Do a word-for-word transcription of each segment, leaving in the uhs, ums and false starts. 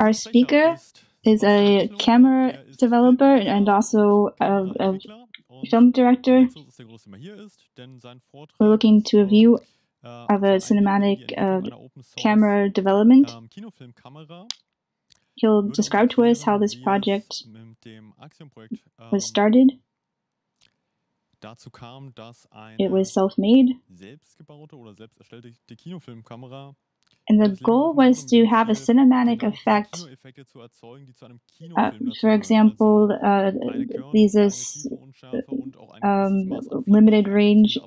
Our speaker is a camera developer and also a, a film director. We're looking to a view of a cinematic uh, camera development. He'll describe to us how this project was started. It was self-made. And the goal was to have a cinematic effect. Uh, for example, uh, these uh, um, limited range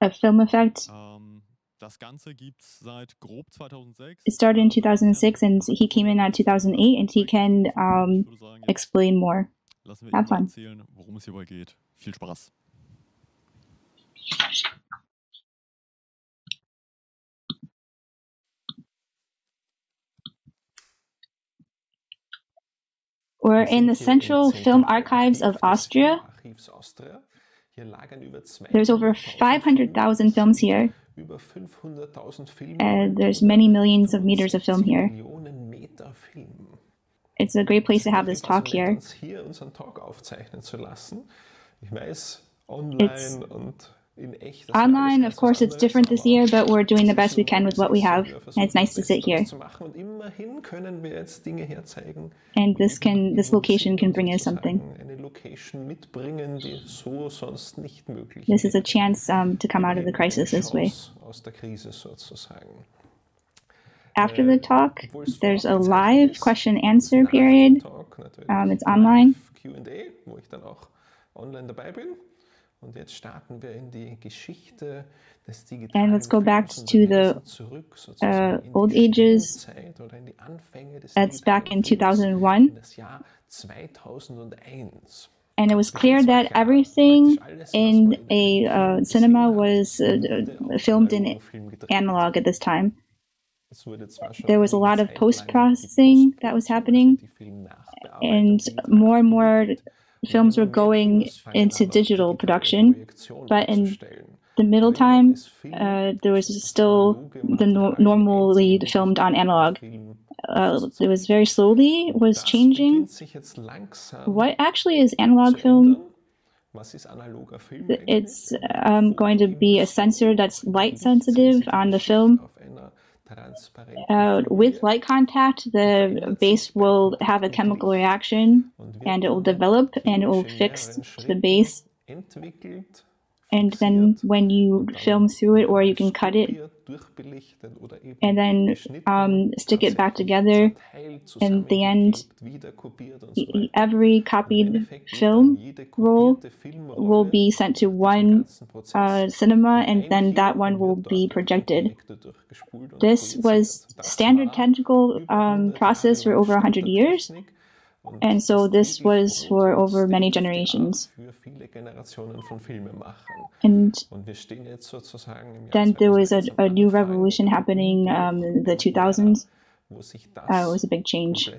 of film effect. It started in two thousand six, and he came in at two thousand eight, and he can um, explain more. Have fun. We're in the Central Film Archives of Austria. There's over five hundred thousand films here. And there's many millions of meters of film here. It's a great place to have this talk here. It's online, of course, it's different this year, but we're doing the best we can with what we have, and it's nice to sit here. And this can, this location can bring us something. This is a chance um, to come out of the crisis this way. After the talk, there's a live question-answer period. Um, it's online. And let's go back to the uh, Old Ages. That's back in two thousand one. And it was clear that everything in a uh, cinema was uh, filmed in analog at this time. There was a lot of post-processing that was happening, and more and more films were going into digital production, but in the middle time, uh, there was still the no normally filmed on analog. Uh, it was very slowly was changing. What actually is analog film? It's um, going to be a sensor that's light sensitive on the film. Uh, with light contact, the base will have a chemical reaction, and it will develop, and it will fix to the base. And then when you film through it, or you can cut it, and then um, stick it back together, in the end, every copied film roll will be sent to one uh, cinema, and then that one will be projected. This was standard technical um, process for over one hundred years, and so this was for over many generations. And then there was a, a new revolution happening um, in the two thousands. Uh, it was a big change. Um,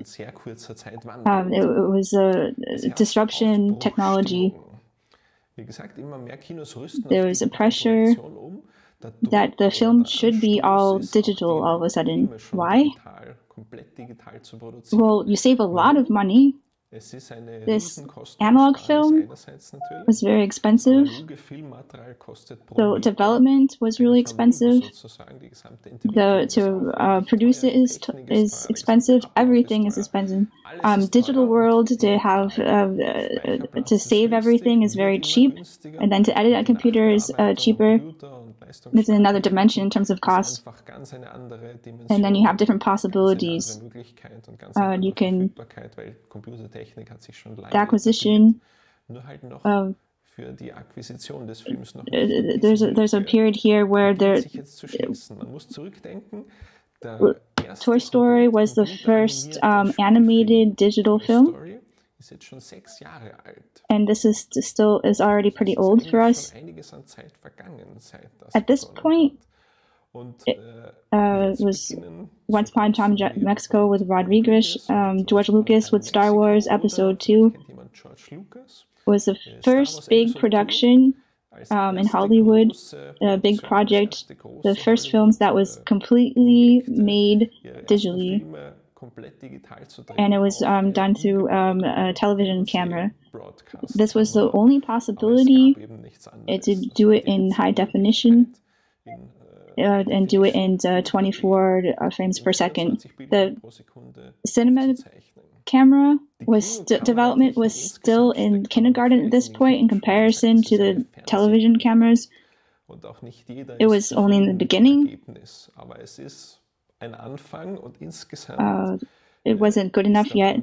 it, it was a disruption technology. There was a pressure that the film should be all digital all of a sudden. Why? Well, you save a lot of money. This analog film was very expensive. The development was really expensive. The, to uh, produce it is, is expensive. Everything is expensive. Um, digital world, to have uh, to save everything is very cheap, and then to edit a computer is uh, cheaper. It's in another dimension in terms of cost. And then you have different possibilities. Uh, you can the acquisition of there's a, there's a period here where there Toy Story was the first um, animated digital film. And this is still is already pretty old for us. At this point, Und, it uh, was Once Upon a Time in Mexico with Rodriguez, um, George Lucas with Star Wars Episode two. Was the first big production um, in Hollywood, a big project, the first films that was completely made digitally. And it was um, done through um, a television camera. This was the only possibility uh, to do it in high definition uh, and do it in uh, twenty-four frames per second. The cinema camera was development was still in kindergarten at this point in comparison to the television cameras. It was only in the beginning. Uh, it wasn't good enough yet.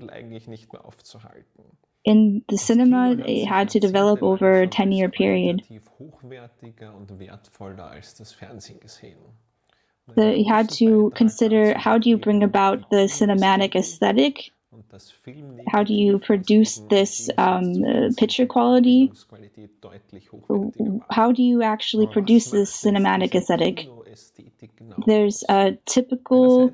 In the cinema, it had to develop over a ten-year period. The, you had to consider, how do you bring about the cinematic aesthetic? How do you produce this um, uh, picture quality? How do you actually produce this cinematic aesthetic? There's a typical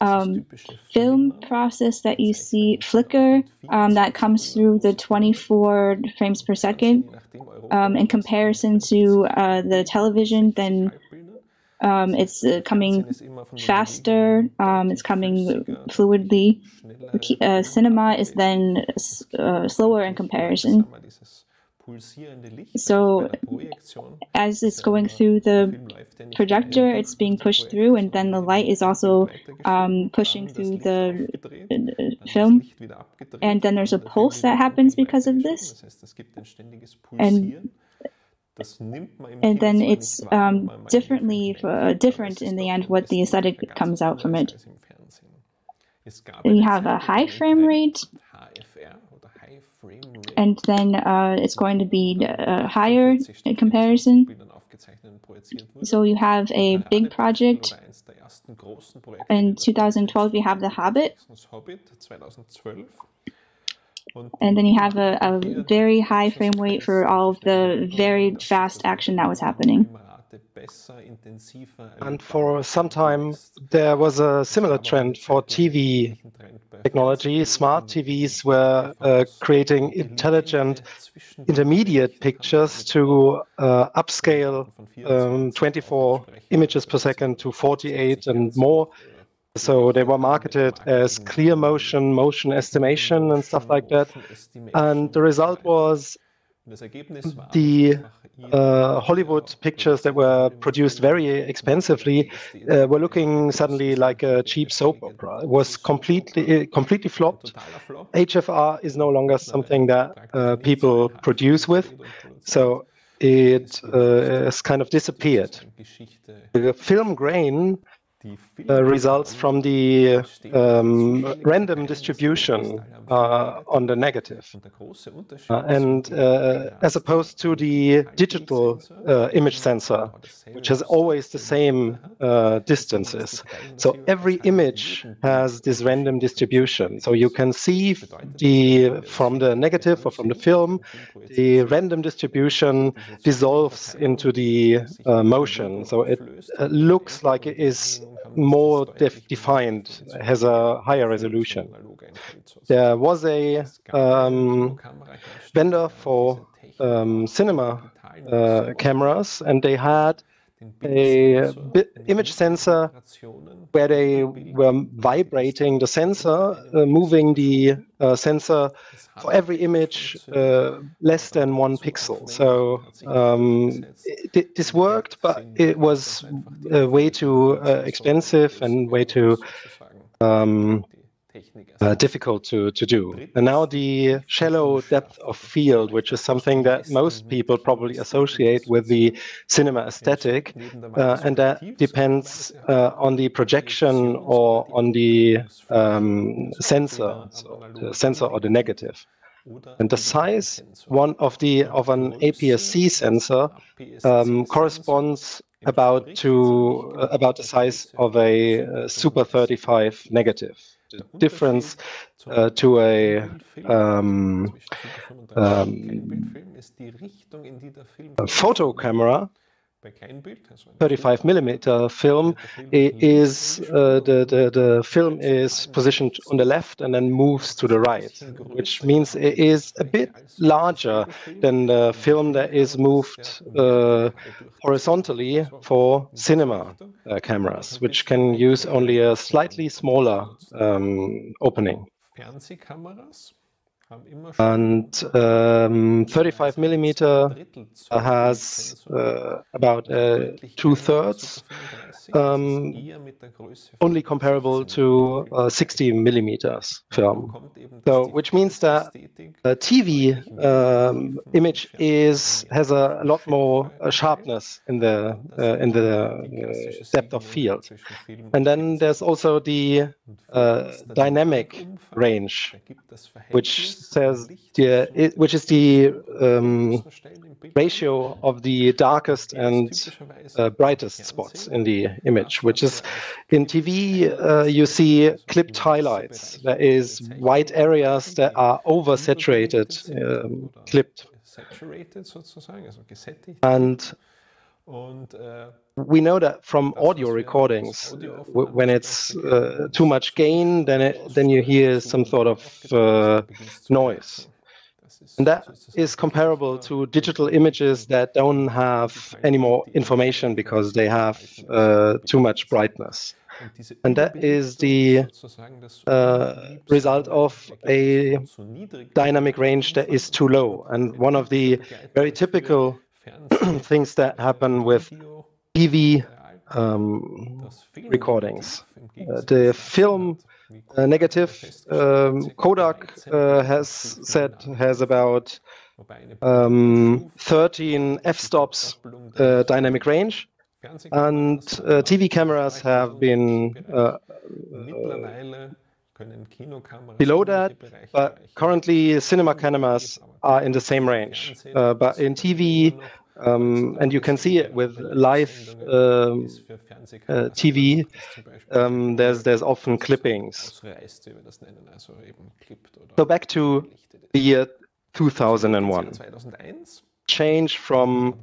um, film process that you see, flicker, um, that comes through the twenty-four frames per second. Um, in comparison to uh, the television, then um, it's uh, coming faster, um, it's coming fluidly. Uh, cinema is then uh, slower in comparison. So, as it's going through the projector, it's being pushed through, and then the light is also um, pushing through the film. And then there's a pulse that happens because of this. And, and then it's um, differently uh, different in the end what the aesthetic comes out from it. We have a high frame rate. And then uh, it's going to be uh, higher in comparison. So you have a big project. In two thousand twelve, you have The Hobbit. And then you have a, a very high frame rate for all of the very fast action that was happening. And for some time, there was a similar trend for T V technology. Smart T Vs were uh, creating intelligent intermediate pictures to uh, upscale um, twenty-four images per second to forty-eight and more. So they were marketed as clear motion, motion estimation, and stuff like that. And the result was the uh, Hollywood pictures that were produced very expensively uh, were looking suddenly like a cheap soap opera. It was completely completely flopped. H F R is no longer something that uh, people produce with, so it uh, has kind of disappeared. The film grain Uh, results from the um, random distribution uh, on the negative, uh, and uh, as opposed to the digital uh, image sensor, which has always the same uh, distances. So every image has this random distribution. So you can see the from the negative or from the film, the random distribution dissolves into the uh, motion. So it uh, looks like it is more def defined, has a higher resolution. There was a um, vendor for um, cinema uh, cameras, and they had a image sensor where they were vibrating the sensor, uh, moving the uh, sensor for every image uh, less than one pixel. So um, it, this worked, but it was uh, way too uh, expensive and way too um, Uh, difficult to, to do. And now the shallow depth of field, which is something that most people probably associate with the cinema aesthetic, uh, and that depends uh, on the projection or on the um, sensor, so the sensor or the negative. And the size one of, the, of an A P S C sensor um, corresponds about, to, uh, about the size of a uh, Super thirty-five negative. The difference uh, to a um, um, photo camera thirty-five millimeter film is uh, the, the the film is positioned on the left and then moves to the right, which means it is a bit larger than the film that is moved uh, horizontally for cinema uh, cameras, which can use only a slightly smaller um, opening. And um, thirty-five millimeter has uh, about uh, two-thirds, um, only comparable to uh, sixty millimeters film. So, which means that a T V um, image is has a lot more sharpness in the uh, in the depth of field. And then there's also the uh, dynamic range, which says the, it, which is the um, ratio of the darkest and uh, brightest spots in the image, which is in T V uh, you see clipped highlights, that is white areas that are oversaturated, um, clipped. And we know that from audio recordings, when it's uh, too much gain, then it, then you hear some sort of uh, noise. And that is comparable to digital images that don't have any more information because they have uh, too much brightness. And that is the uh, result of a dynamic range that is too low. And one of the very typical things that happen with T V um, recordings. Uh, the film uh, negative um, Kodak uh, has said has about um, thirteen f-stops uh, dynamic range, and uh, T V cameras have been uh, uh, below that, but currently cinema cameras are in the same range. Uh, but in T V, um, and you can see it with live um, uh, T V, um, there's there's often clippings. So back to the year two thousand one. Change from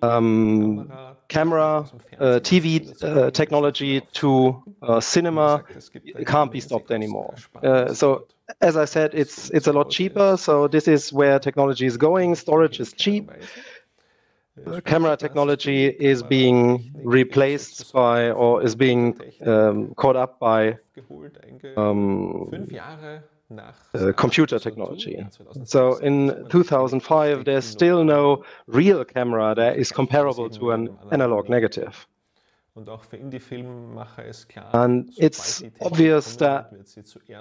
um, camera, uh, T V uh, technology to uh, cinema can't be stopped anymore. Uh, so, as I said, it's it's a lot cheaper. So this is where technology is going. Storage is cheap. Camera technology is being replaced by, or is being um, caught up by, Um, Uh, computer technology. So in two thousand five, there's still no real camera that is comparable to an analog negative. And it's obvious that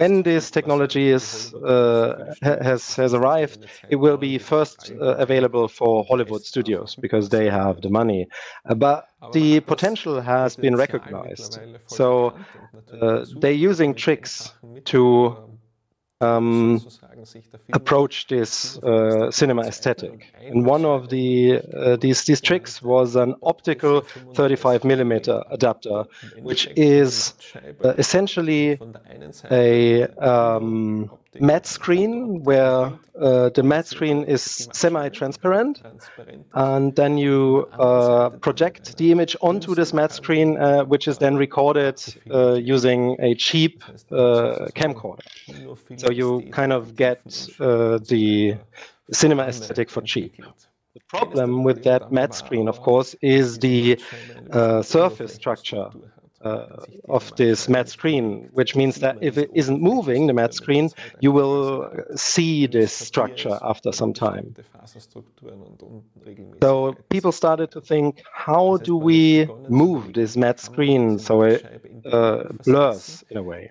when this technology is, uh, has, has arrived, it will be first uh, available for Hollywood studios because they have the money. But the potential has been recognized. So uh, they're using tricks to Um, approach this uh, cinema aesthetic, and one of the uh, these these tricks was an optical thirty-five millimeter adapter, which is uh, essentially a um, matte screen where uh, the matte screen is semi-transparent, and then you uh, project the image onto this matte screen, uh, which is then recorded uh, using a cheap uh, camcorder. So you kind of get uh, the cinema aesthetic for cheap. The problem with that matte screen, of course, is the uh, surface structure Uh, of this matte screen, which means that if it isn't moving, the matte screen, you will see this structure after some time. So people started to think, how do we move this matte screen so it uh, blurs in a way?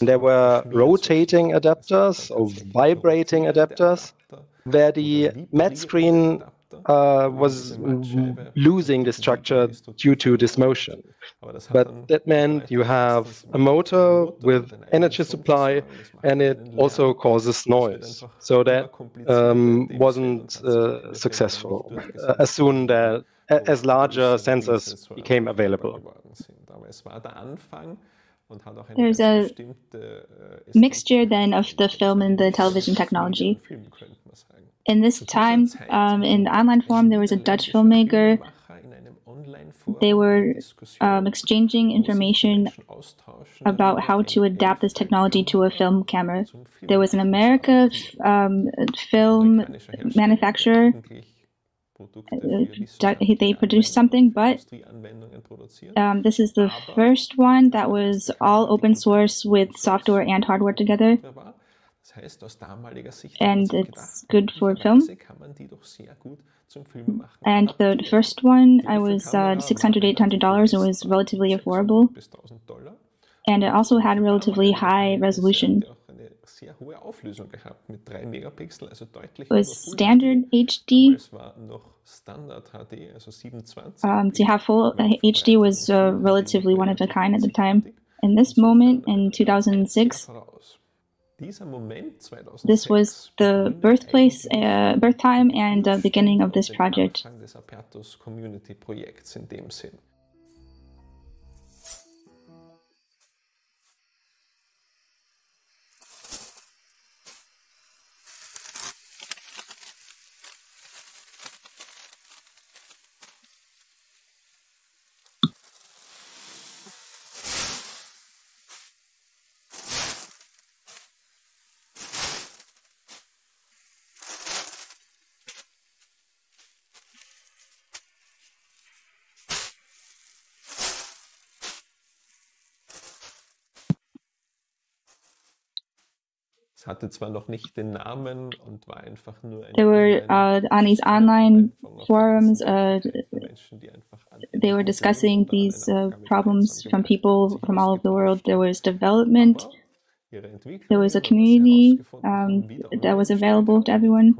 And there were rotating adapters or vibrating adapters where the matte screen Uh, was losing the structure due to this motion. But that meant you have a motor with energy supply, and it also causes noise. So that um, wasn't uh, successful uh, as soon that, as larger sensors became available. There's a mixture then of the film and the television technology. In this time, um, in online form, there was a Dutch filmmaker. They were um, exchanging information about how to adapt this technology to a film camera. There was an American um, film manufacturer. They produced something, but um, this is the first one that was all open source with software and hardware together. And it's good for film. And the first one, I was uh, six hundred dollars, eight hundred dollars. It was relatively affordable. And it also had relatively high resolution. It was standard H D. Um, to have full H D was uh, relatively one of a kind at the time. In this moment, in two thousand six, this was the birthplace, uh, birth time and uh, beginning of this project. There were uh, on these online forums, uh, they were discussing these uh, problems from people from all over the world. There was development, there was a community um, that was available to everyone,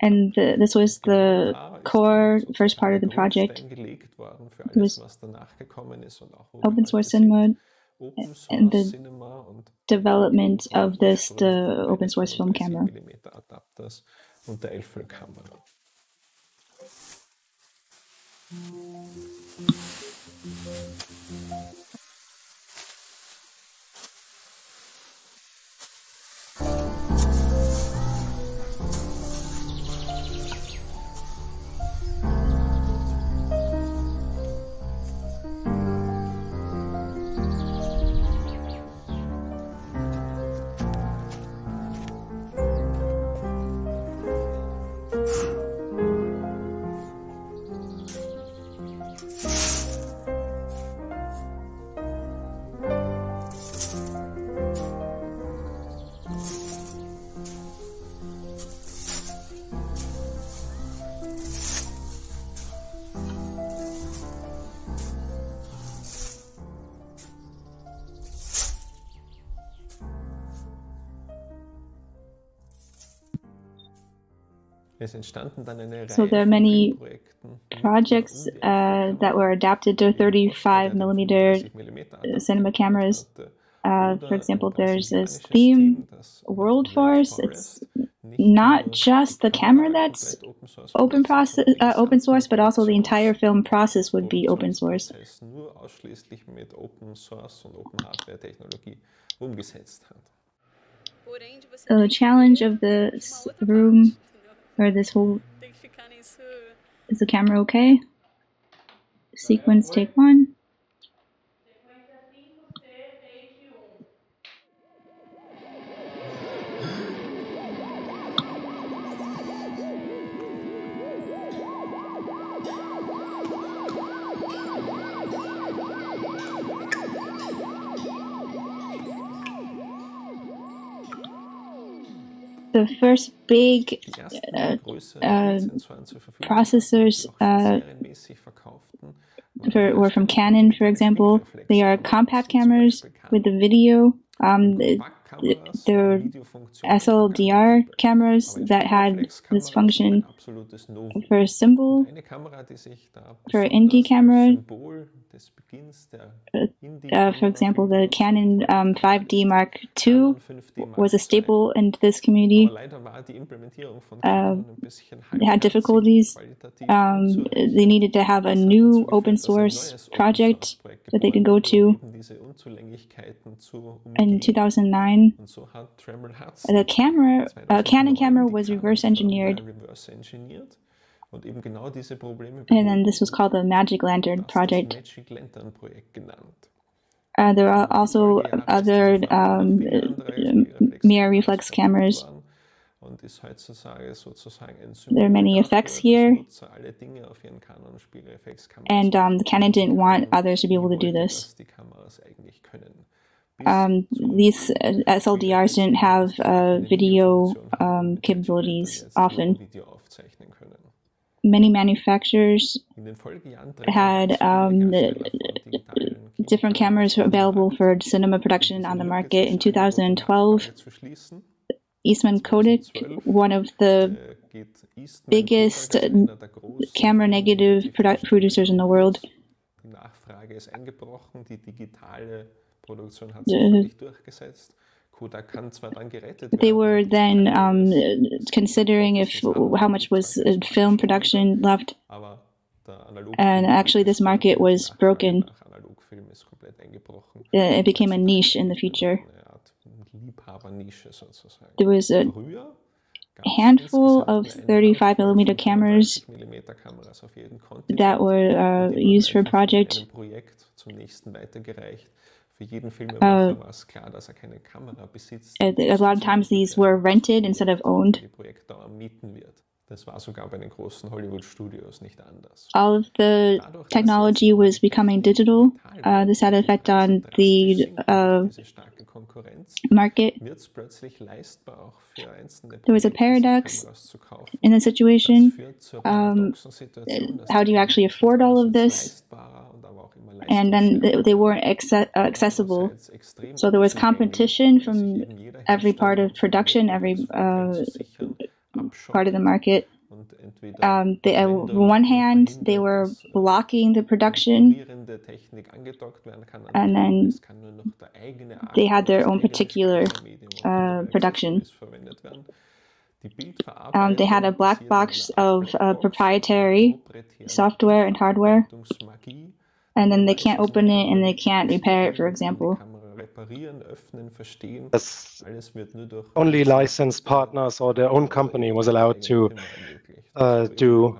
and the, this was the core first part of the project. It was open source cinema. And the development of this, the open source film camera. So there are many projects uh, that were adapted to thirty-five millimeter cinema cameras. Uh, for example, there's this theme, World Force. It's not just the camera that's open, process, uh, open source, but also the entire film process would be open source. So the challenge of the room, or this whole, is the camera okay? Sequence take one. The first big uh, uh, processors uh, for, were from Canon, for example. They are compact cameras with the video. Um, there were S L D R cameras that had this function for a symbol, for an indie camera. Uh, for example, the Canon um, five D Mark two was a staple in this community. Uh, they had difficulties. Um, they needed to have a new open source project that they can go to. In two thousand nine, the camera, uh, Canon camera was reverse engineered. And then this was called the Magic Lantern project. Uh, there are also other um, mirror reflex cameras. There are many effects here, and um, the Canon didn't want others to be able to do this. Um, these S L D Rs didn't have uh, video um, capabilities often. Many manufacturers had um, different cameras available for cinema production on the market. In two thousand twelve, Eastman Kodak, one of the biggest camera negative produ producers in the world, they were then um, considering if how much was film production left, and actually this market was broken. It became a niche in the future. There was a handful of thirty-five millimeter cameras that were uh, used for a project. Uh, a lot of times these were rented instead of owned. All of the technology was becoming digital. Uh, this had an effect on the uh, market. There was a paradox in the situation. Um, how do you actually afford all of this? And then they weren't accessible. So there was competition from every part of production, every uh, part of the market. Um, they, on one hand, they were blocking the production, and then they had their own particular uh, production. Um, they had a black box of uh, proprietary software and hardware, and then they can't open it and they can't repair it, for example. As only licensed partners or their own company was allowed to uh, do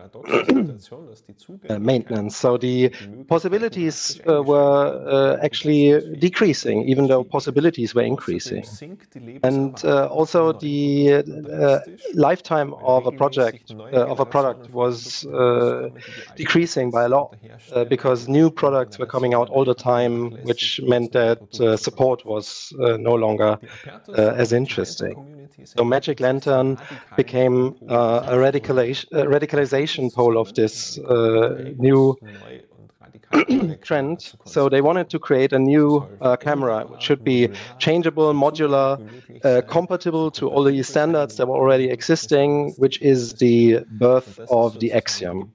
uh, maintenance. So the possibilities uh, were uh, actually decreasing, even though possibilities were increasing. And uh, also the uh, lifetime of a project, uh, of a product was uh, decreasing by a lot uh, because new products were coming out all the time, which meant that uh, support was uh, no longer uh, as interesting. So Magic Lantern became uh, a radicalization, a radicalization pole of this uh, new trend. So they wanted to create a new uh, camera which should be changeable, modular, uh, compatible to all the standards that were already existing, which is the birth of the Axiom.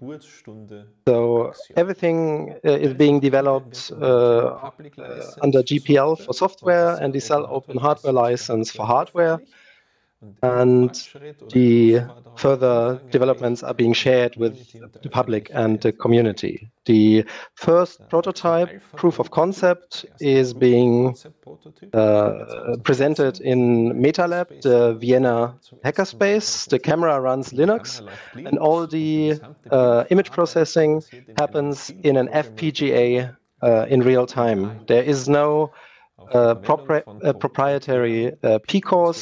So everything uh, is being developed uh, uh, under G P L for software, and the sell open hardware license for hardware. And the further developments are being shared with the public and the community. The first prototype, proof of concept, is being uh, presented in MetaLab, the Vienna hackerspace. The camera runs Linux, and all the uh, image processing happens in an F P G A uh, in real time. There is no Uh, propri uh, proprietary uh, P cores.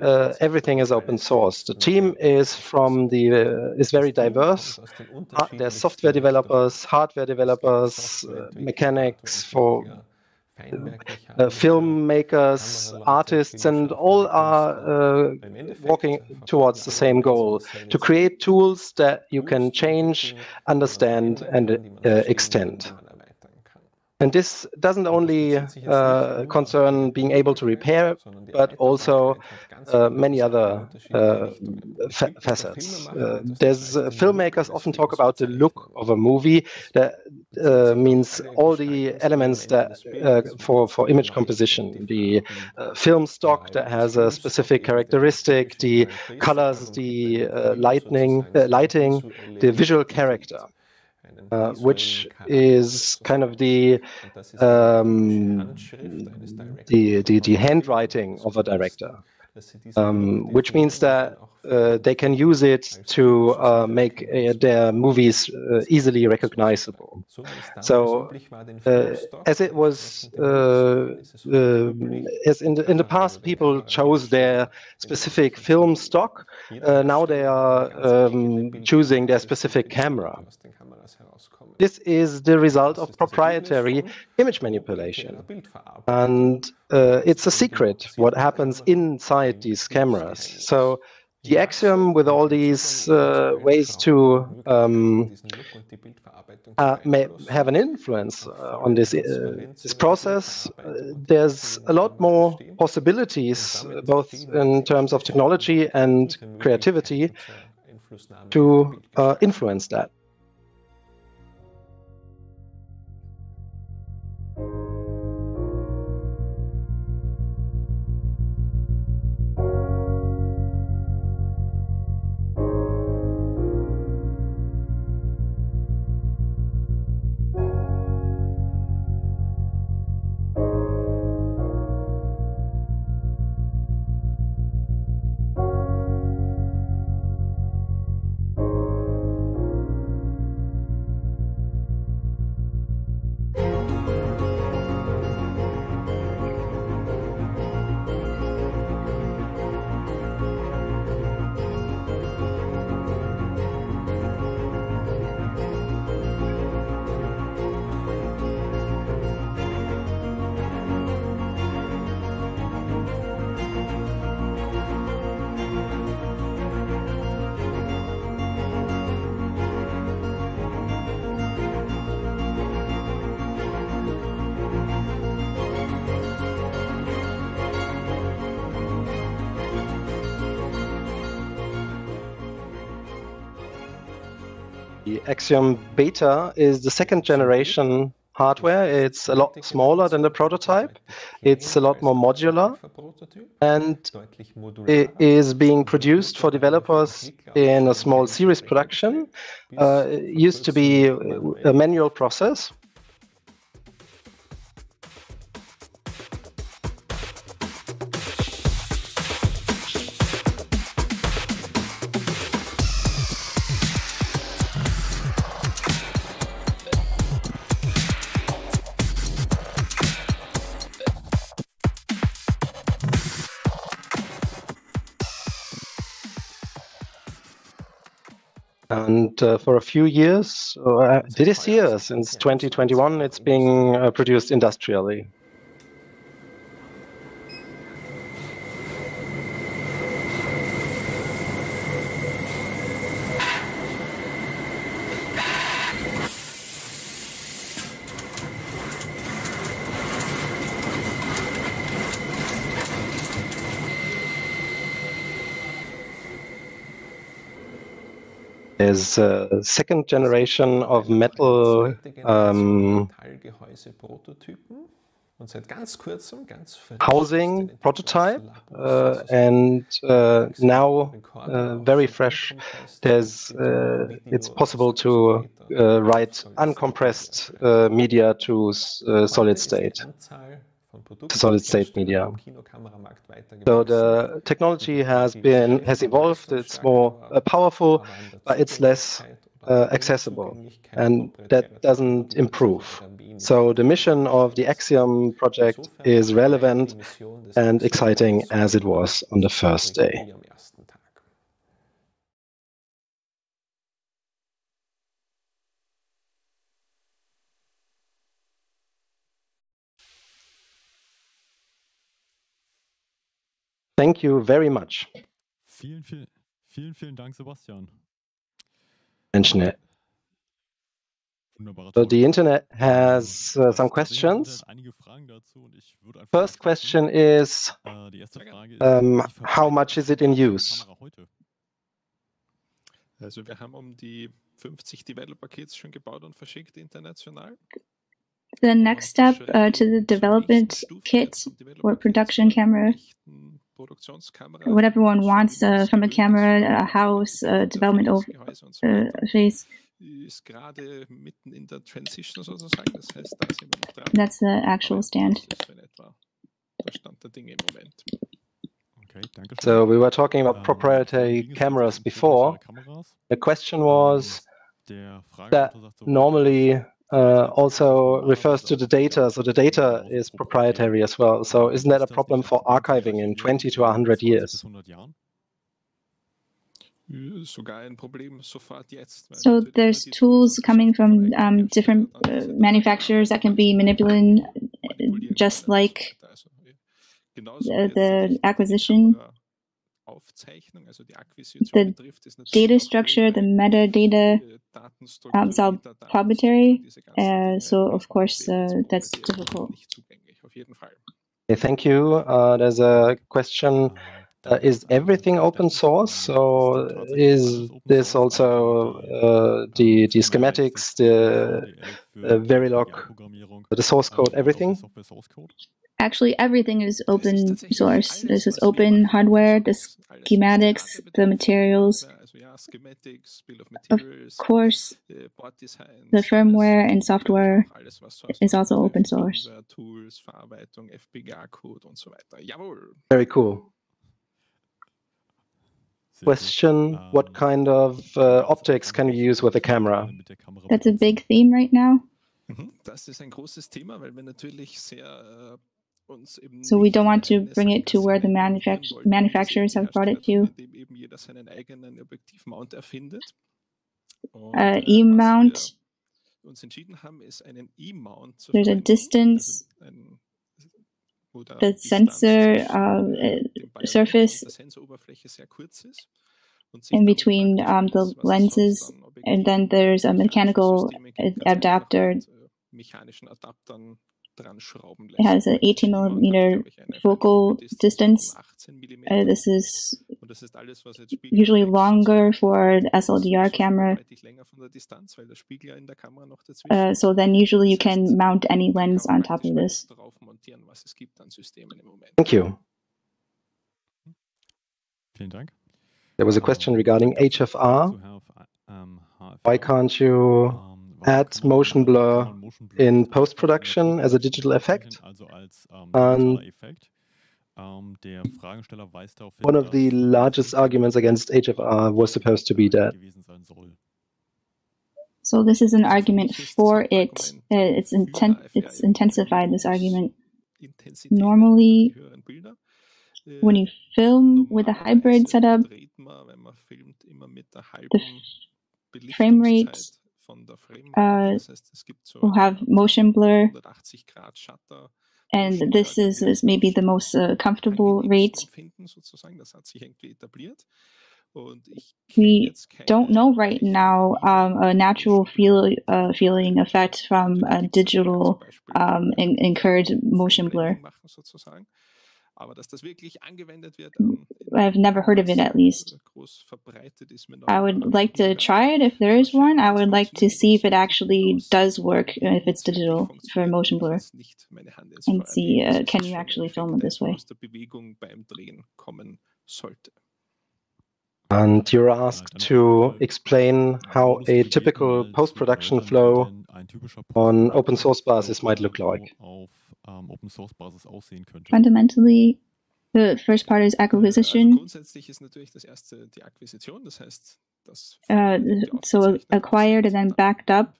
Uh, everything is open source. The team is from the uh, is very diverse. Uh, there's software developers, hardware developers, uh, mechanics for uh, filmmakers, artists, and all are uh, walking towards the same goal: to create tools that you can change, understand, and uh, extend. And this doesn't only uh, concern being able to repair, but also uh, many other uh, fa facets. Uh, there's uh, filmmakers often talk about the look of a movie. That uh, means all the elements that uh, for for image composition, the uh, film stock that has a specific characteristic, the colors, the uh, lightning, uh, lighting, the visual character. uh, which is kind of the, um, the, the, the handwriting of a director. Um, which means that uh, they can use it to uh, make uh, their movies uh, easily recognizable. So, uh, as it was, uh, uh, as in the, in the past, people chose their specific film stock. Uh, now they are um, choosing their specific camera. This is the result of proprietary image manipulation. And uh, it's a secret what happens inside these cameras. So the Axiom, with all these uh, ways to um, uh, may have an influence uh, on this, uh, this process, uh, there's a lot more possibilities, uh, both in terms of technology and creativity, to uh, influence that. The Axiom Beta is the second generation hardware. It's a lot smaller than the prototype. It's a lot more modular. And it is being produced for developers in a small series production. Uh, it used to be a manual process. And uh, for a few years, uh, this year, since twenty twenty-one, it's being uh, produced industrially. There's a second generation of metal um, housing prototype, uh, and uh, now uh, very fresh. There's uh, it's possible to uh, write uncompressed uh, media to uh, solid state. Solid-state media. So the technology has been has evolved. It's more uh, powerful, but it's less uh, accessible, and that doesn't improve. So the mission of the Axiom project is relevant and exciting as it was on the first day. Thank you very much. Vielen, vielen, vielen, vielen Dank, Sebastian. So the internet has uh, some questions. First question is, um, how much is it in use? Also, wir haben um die fünfzig Developer Kits schon gebaut und verschickt international. The next step uh, to the development kit or production camera, what everyone wants uh, from a camera, a house, a development uh, phase, ist gerade mitten in der Transition sozusagen. Das heißt, da sind wir noch dran. That's the actual stand. Das ist in etwa der Stand der Dinge im Moment. So we were talking about proprietary cameras before. The question was that normally uh, also refers to the data. So the data is proprietary as well. So isn't that a problem for archiving in twenty to one hundred years? So there's tools coming from um, different uh, manufacturers that can be manipulated just like The, the acquisition, the data structure, the metadata, um, is all proprietary. Uh, so, of course, uh, that's difficult. Okay, thank you. Uh, there's a question. Uh, is everything open source, or is this also uh, the, the schematics, the uh, Verilog, the source code, everything? Actually, everything is open source. This is open hardware, the schematics, the materials, of course, the firmware and software is also open source. Very cool. Question, what kind of uh, optics can you use with a camera? That's a big theme right now. Mm-hmm. So we don't want to bring it to where the manufactur manufacturers have brought it to. Uh, E-mount. There's a distance. The sensor uh, surface in between um, the lenses, and then there's a mechanical adapter. It has an eighteen millimeter focal distance. Uh, this is usually longer for the S L D R camera. Uh, so then usually you can mount any lens on top of this. Thank you. There was a question regarding H F R. Why can't you add motion blur in post-production as a digital effect? Um, one of the largest arguments against H F R was supposed to be that. So this is an argument for it. It's, inten it's intensified, this argument. Normally, when you film with a hybrid setup, the frame rate Uh, will have motion blur, and this is, is maybe the most uh, comfortable rate. We don't know right now um, a natural feel, uh, feeling effect from a digital um, in, incurred motion blur. I've never heard of it, at least. I would like to try it if there is one. I would like to see if it actually does work, if it's digital for motion blur, and see uh, can you actually film it this way. And you're asked to explain how a typical post-production flow on open source basis might look like. Fundamentally, the first part is acquisition. Uh, so acquired and then backed up.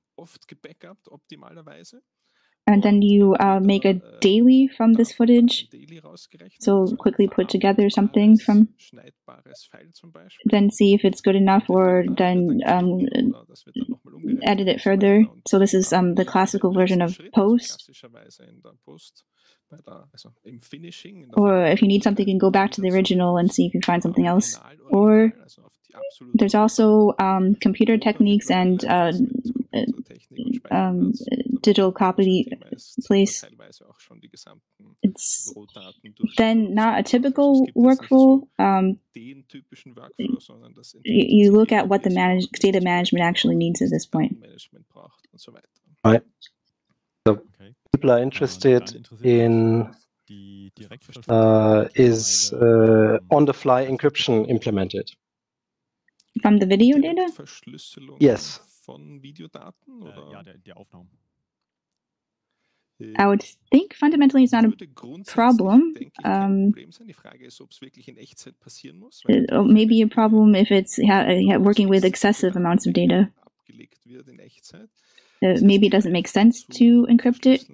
And then you uh, make a daily from this footage. So quickly put together something from. Then see if it's good enough, or then um, edit it further. So this is um, the classical version of post. Or if you need something, you can go back to the original and see if you find something else. Or there's also um, computer techniques and uh, um, digital copy place. It's then not a typical workflow. Um, you look at what the manage data management actually needs at this point. All right. So people are interested in uh, is uh, on-the-fly encryption implemented? From the video data? Yes. von Videodaten? Oder? Äh, ja, der, der Aufnahmen. I would think fundamentally it's not a problem. Um, maybe a problem if it's yeah, working with excessive amounts of data. Uh, maybe it doesn't make sense to encrypt it.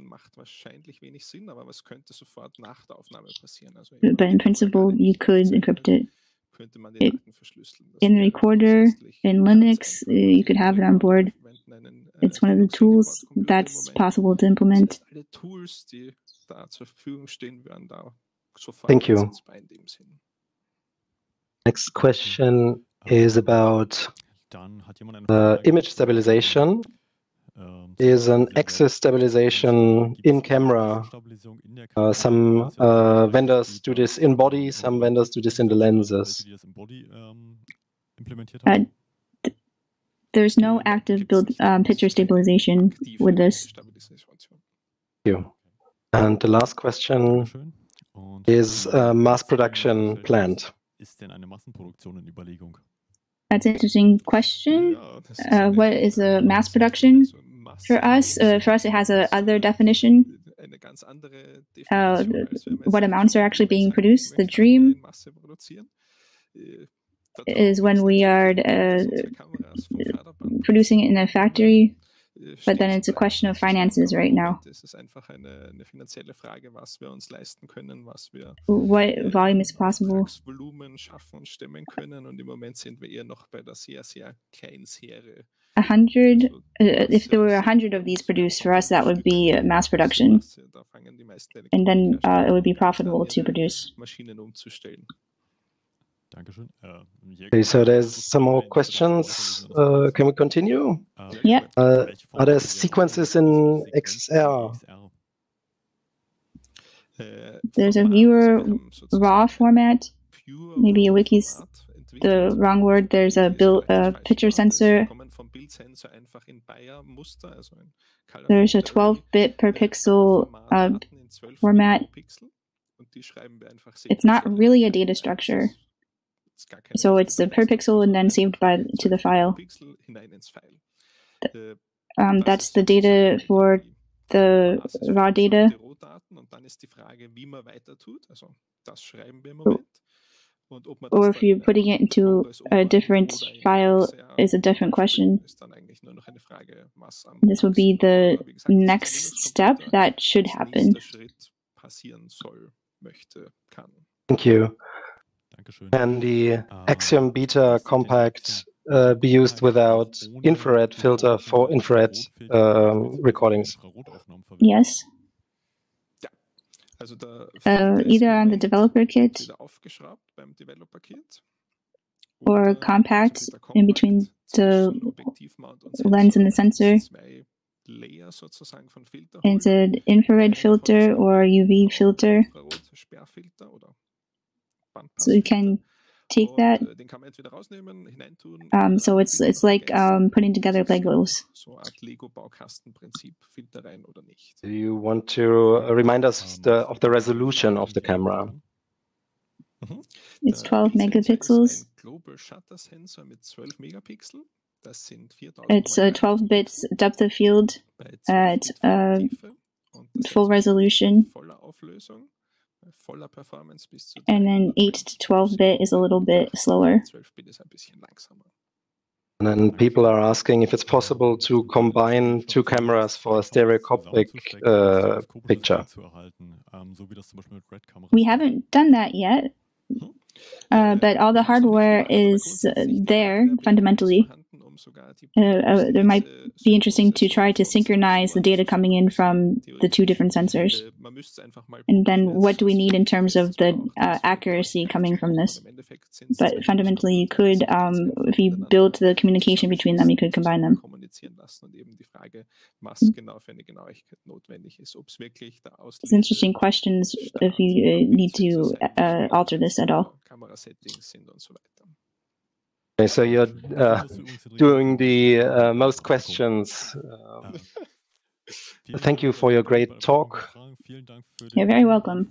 But in principle, you could encrypt it. It, in the recorder, in Linux, you could have it on board. It's one of the tools that's possible to implement. Thank you. Next question is about uh, image stabilization. Is an axis stabilization in camera. Uh, some uh, vendors do this in body, some vendors do this in the lenses. Uh, th there's no active build, um, picture stabilization with this. Thank you. And the last question is uh, mass production planned. That's an interesting question. Uh, what is a mass production for us? Uh, for us, it has a other definition. Uh, what amounts are actually being produced? The dream is when we are uh, producing it in a factory, but then it's a question of finances right now. What volume is possible? A hundred, uh, if there were a hundred of these produced for us, that would be mass production. And then uh, it would be profitable to produce. Okay, so there's some more questions. Uh, can we continue? Yeah. Uh, are there sequences in X S R? There's a viewer raw format. Maybe a wiki's the wrong word. There's a build, uh, picture sensor. There's a twelve bit per pixel uh, format. It's not really a data structure. So it's the per pixel and then saved by to the file. The, um, that's the data for the raw data. Or if you're putting it into a different file is a different question. This will be the next step that should happen. Thank you. Can the Axiom Beta Compact uh, be used without infrared filter for infrared uh, recordings? Yes. Uh, either on the developer kit or compact in between the lens and the sensor. It's an infrared filter or U V filter. So you can take that. Um, so it's it's like um, putting together Legos. Do you want to remind us the, of the resolution of the camera? It's twelve megapixels. It's a twelve bit depth of field at uh, full resolution. And then eight to twelve bit is a little bit slower. And then people are asking if it's possible to combine two cameras for a stereoscopic uh, picture. We haven't done that yet, uh, but all the hardware is uh, there fundamentally. Uh, uh, it might be interesting to try to synchronize the data coming in from the two different sensors. And then what do we need in terms of the uh, accuracy coming from this? But fundamentally, you could, um, if you build the communication between them, you could combine them. It's interesting questions if you uh, need to uh, alter this at all. So you're uh, doing the uh, most questions. Uh, thank you for your great talk. You're very welcome.